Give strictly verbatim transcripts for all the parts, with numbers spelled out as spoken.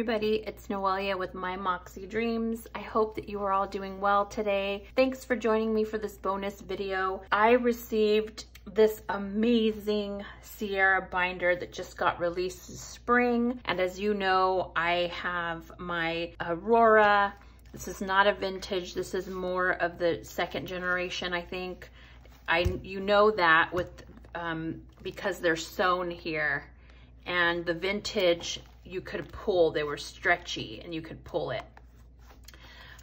everybody, it's Noelia with My Moxie Dreams. I hope that you are all doing well today. Thanks for joining me for this bonus video. I received this amazing Sierra binder that just got released this spring. And as you know, I have my Aurora. This is not a vintage, this is more of the second generation, I think. I, you know that with um, because they're sewn here. And the vintage, you could pull, they were stretchy and you could pull it.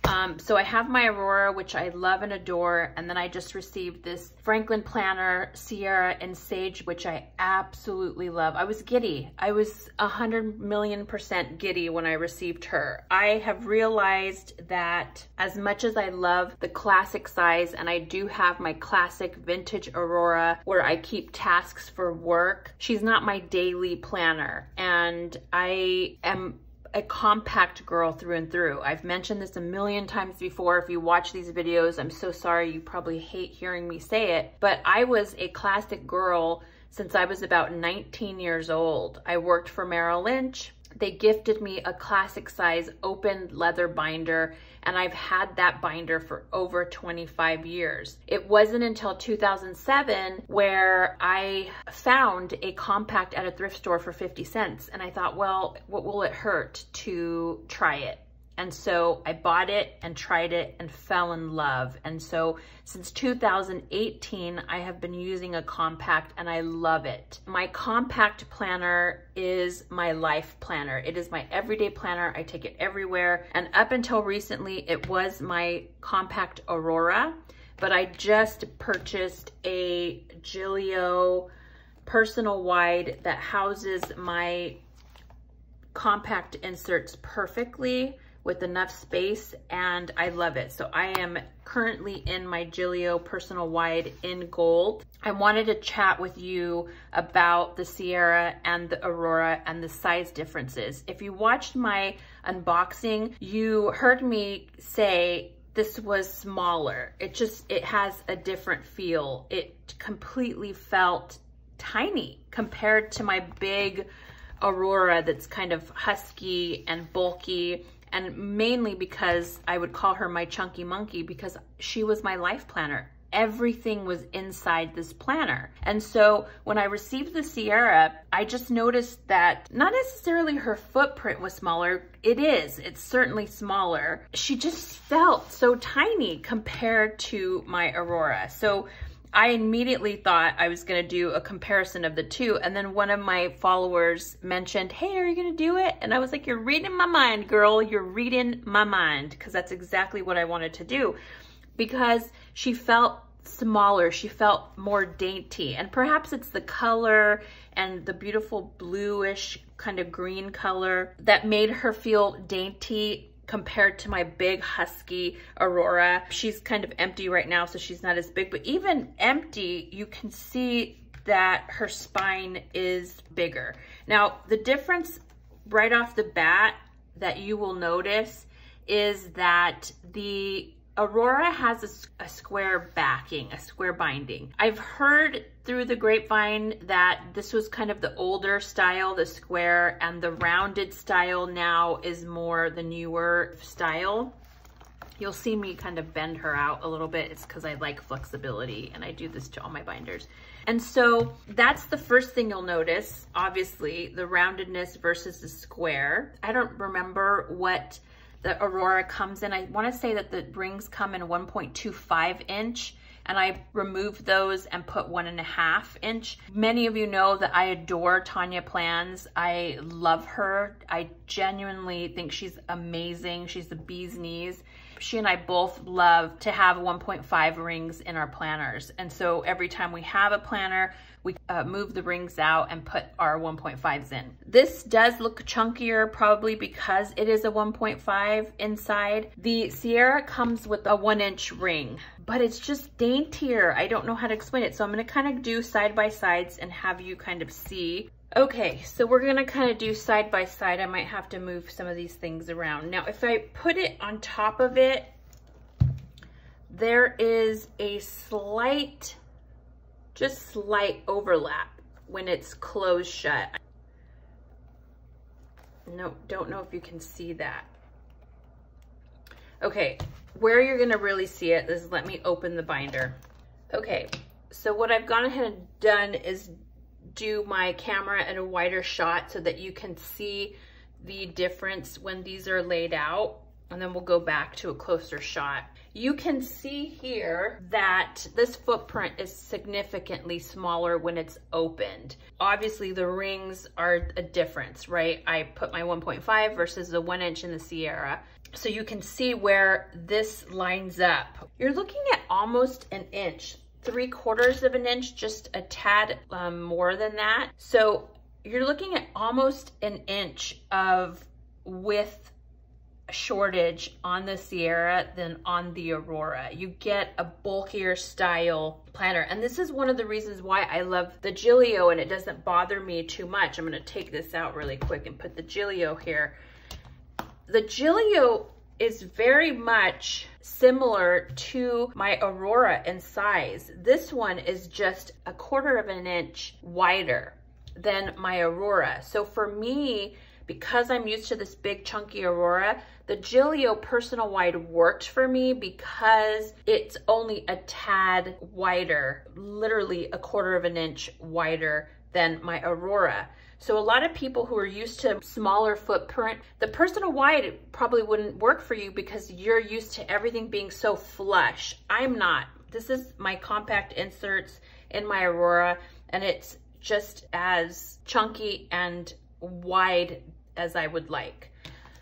Um, so I have my Aurora, which I love and adore. And then I just received this Franklin Planner, Sierra and Sage, which I absolutely love. I was giddy. I was a hundred million percent giddy when I received her. I have realized that as much as I love the classic size, and I do have my classic vintage Aurora where I keep tasks for work, she's not my daily planner. And I am a compact girl through and through. I've mentioned this a million times before. If you watch these videos, I'm so sorry, you probably hate hearing me say it, but I was a classic girl since I was about nineteen years old. I worked for Merrill Lynch. They gifted me a classic size open leather binder, and I've had that binder for over twenty-five years. It wasn't until two thousand seven where I found a compact at a thrift store for fifty cents, and I thought, well, what will it hurt to try it? And so I bought it and tried it and fell in love. And so since two thousand eighteen, I have been using a compact and I love it. My compact planner is my life planner. It is my everyday planner. I take it everywhere. And up until recently, it was my compact Aurora, but I just purchased a Gillio Personal Wide that houses my compact inserts perfectly, with enough space, and I love it. So I am currently in my Gillio Personal Wide in gold. I wanted to chat with you about the Sierra and the Aurora and the size differences. If you watched my unboxing, you heard me say this was smaller. It just, it has a different feel. It completely felt tiny compared to my big Aurora that's kind of husky and bulky. And mainly because I would call her my chunky monkey, because she was my life planner. Everything was inside this planner. And so when I received the Sierra, I just noticed that not necessarily her footprint was smaller. It is, it's certainly smaller. She just felt so tiny compared to my Aurora. So I immediately thought I was going to do a comparison of the two. And then one of my followers mentioned, hey, are you going to do it? And I was like, you're reading my mind, girl. You're reading my mind. Because that's exactly what I wanted to do. Because she felt smaller. She felt more dainty. And perhaps it's the color and the beautiful bluish kind of green color that made her feel dainty compared to my big husky Aurora. She's kind of empty right now, so she's not as big, but even empty, you can see that her spine is bigger. Now, the difference right off the bat that you will notice is that the Aurora has a, a square backing, a square binding. I've heard through the grapevine that this was kind of the older style, the square, and the rounded style now is more the newer style. You'll see me kind of bend her out a little bit. It's because I like flexibility, and I do this to all my binders. And so that's the first thing you'll notice, obviously, the roundedness versus the square. I don't remember what the Aurora comes in. I want to say that the rings come in one point two five inch, and I removed those and put one and a half inch. Many of you know that I adore Tanya Plans. I love her. I genuinely think she's amazing. She's the bee's knees. She and I both love to have one point five rings in our planners. And so every time we have a planner, we uh, move the rings out and put our one point fives in. This does look chunkier probably because it is a one point five inside. The Sierra comes with a one inch ring, but it's just daintier. I don't know how to explain it. So I'm gonna kind of do side by sides and have you kind of see. Okay, so we're gonna kind of do side by side. I might have to move some of these things around. Now, if I put it on top of it, there is a slight, just slight overlap when it's closed shut. No, don't know if you can see that. Okay, where you're gonna really see it is, let me open the binder. Okay, so what I've gone ahead and done is do my camera in a wider shot so that you can see the difference when these are laid out, and then we'll go back to a closer shot. You can see here that this footprint is significantly smaller when it's opened. Obviously the rings are a difference, right? I put my one point five versus the one inch in the Sierra. So you can see where this lines up. You're looking at almost an inch, three quarters of an inch, just a tad um, more than that. So you're looking at almost an inch of width shortage on the Sierra than on the Aurora. You get a bulkier style planner. And this is one of the reasons why I love the Gillio, and it doesn't bother me too much. I'm gonna take this out really quick and put the Gillio here. The Gillio is very much similar to my Aurora in size. This one is just a quarter of an inch wider than my Aurora. So for me, because I'm used to this big chunky Aurora, the Gillio Personal Wide worked for me because it's only a tad wider, literally a quarter of an inch wider than my Aurora. So a lot of people who are used to smaller footprint, the Personal Wide probably wouldn't work for you because you're used to everything being so flush. I'm not. This is my compact inserts in my Aurora, and it's just as chunky and wide as I would like.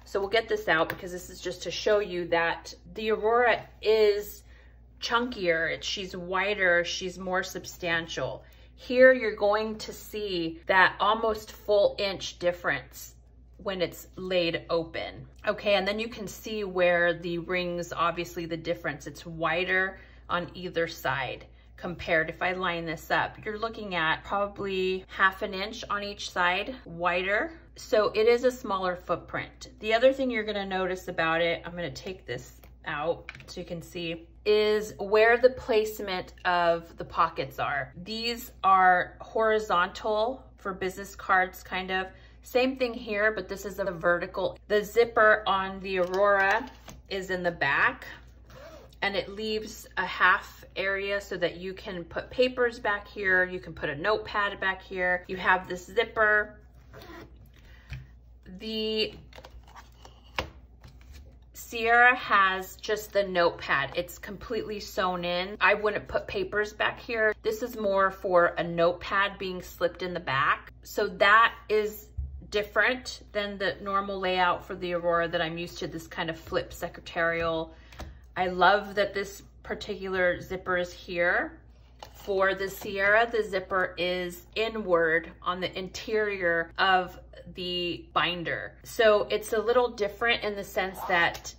So we'll get this out because this is just to show you that the Aurora is chunkier. It, she's wider, she's more substantial. Here you're going to see that almost full inch difference when it's laid open. Okay, and then you can see where the rings, obviously the difference, it's wider on either side compared. If I line this up, you're looking at probably half an inch on each side wider. So it is a smaller footprint. The other thing you're gonna notice about it, I'm gonna take this out so you can see, is where the placement of the pockets are. These are horizontal for business cards, kind of. Same thing here, but this is a vertical. The zipper on the Aurora is in the back, and it leaves a half area so that you can put papers back here, you can put a notepad back here. You have this zipper. The Sierra has just the notepad. It's completely sewn in. I wouldn't put papers back here. This is more for a notepad being slipped in the back. So that is different than the normal layout for the Aurora that I'm used to, this kind of flip secretarial. I love that this particular zipper is here. For the Sierra, the zipper is inward on the interior of the binder. So it's a little different in the sense that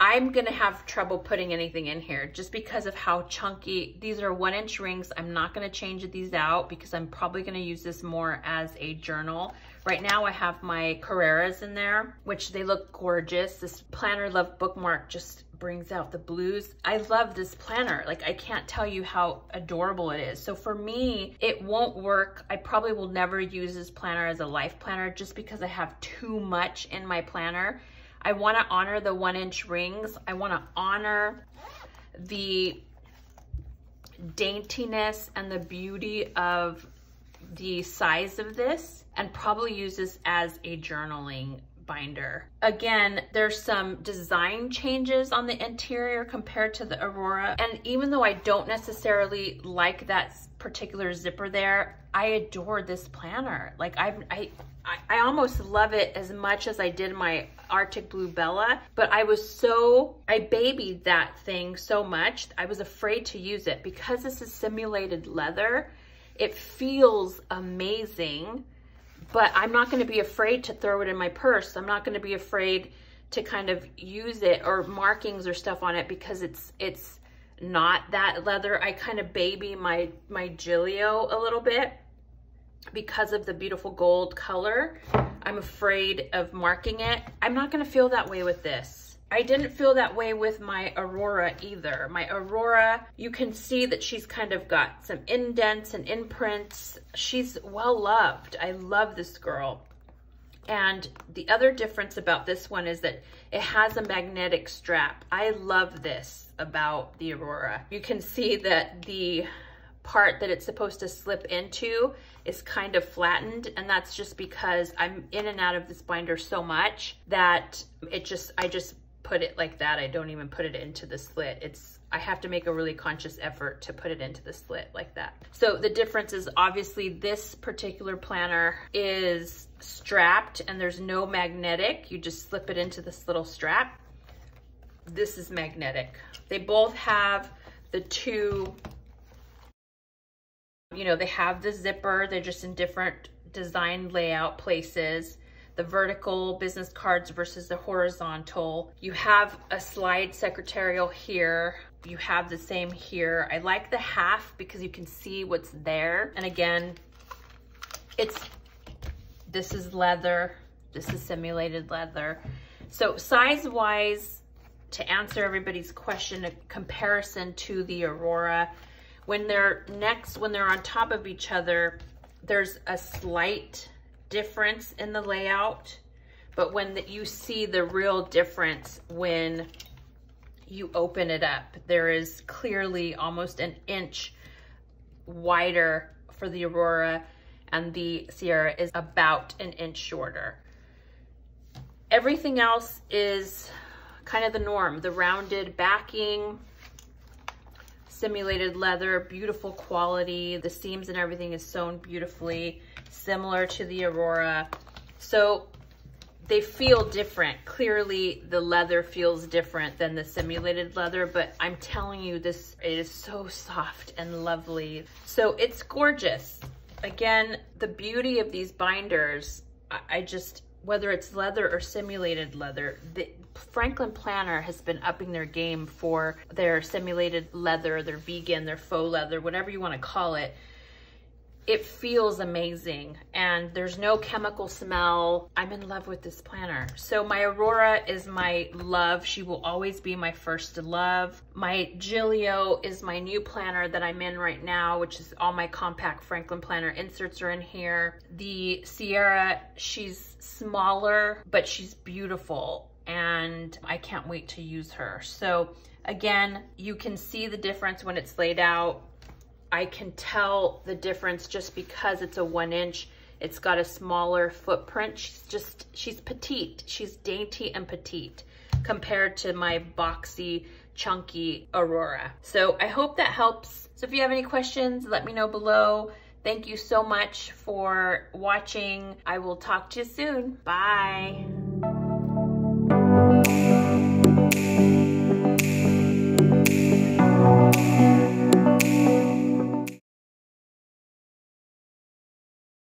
I'm gonna have trouble putting anything in here just because of how chunky. These are one inch rings. I'm not gonna change these out because I'm probably gonna use this more as a journal. Right now I have my Carreras in there, which they look gorgeous. This Planner Love bookmark just brings out the blues. I love this planner. Like, I can't tell you how adorable it is. So for me, it won't work. I probably will never use this planner as a life planner just because I have too much in my planner. I wanna honor the one inch rings. I wanna honor the daintiness and the beauty of the size of this, and probably use this as a journaling binder. Again, there's some design changes on the interior compared to the Aurora. And even though I don't necessarily like that particular zipper there, I adore this planner. Like, I've, I, I almost love it as much as I did my Arctic Blue Bella, but I was so, I babied that thing so much, I was afraid to use it. Because this is simulated leather, it feels amazing. But I'm not going to be afraid to throw it in my purse. I'm not going to be afraid to kind of use it or markings or stuff on it because it's it's not that leather. I kind of baby my, my Gillio a little bit because of the beautiful gold color. I'm afraid of marking it. I'm not going to feel that way with this. I didn't feel that way with my Aurora either. My Aurora, you can see that she's kind of got some indents and imprints. She's well loved. I love this girl. And the other difference about this one is that it has a magnetic strap. I love this about the Aurora. You can see that the part that it's supposed to slip into is kind of flattened, and that's just because I'm in and out of this binder so much that it just, I just put it like that. I don't even put it into the slit. It's, I have to make a really conscious effort to put it into the slit like that. So the difference is obviously this particular planner is strapped and there's no magnetic. You just slip it into this little strap. This is magnetic. They both have the two, you know, they have the zipper. They're just in different design layout places. The vertical business cards versus the horizontal. You have a slide secretarial here. You have the same here. I like the half because you can see what's there. And again, it's, this is leather. This is simulated leather. So size-wise, to answer everybody's question, a comparison to the Aurora, when they're next, when they're on top of each other, there's a slight difference in the layout, but when the, you see the real difference when you open it up, there is clearly almost an inch wider for the Aurora, and the Sierra is about an inch shorter. Everything else is kind of the norm. The rounded backing, simulated leather, beautiful quality. The seams and everything is sewn beautifully, similar to the Aurora. So they feel different. Clearly the leather feels different than the simulated leather, but I'm telling you, this, it is so soft and lovely. So it's gorgeous. Again, the beauty of these binders, I just, whether it's leather or simulated leather, the Franklin Planner has been upping their game for their simulated leather, their vegan, their faux leather, whatever you want to call it. It feels amazing, and there's no chemical smell. I'm in love with this planner. So my Aurora is my love. She will always be my first love. My Gillio is my new planner that I'm in right now, which is all my compact Franklin Planner inserts are in here. The Sierra, she's smaller, but she's beautiful, and I can't wait to use her. So again, you can see the difference when it's laid out. I can tell the difference just because it's a one inch. It's got a smaller footprint. She's just, she's petite. She's dainty and petite compared to my boxy, chunky Aurora. So I hope that helps. So if you have any questions, let me know below. Thank you so much for watching. I will talk to you soon. Bye.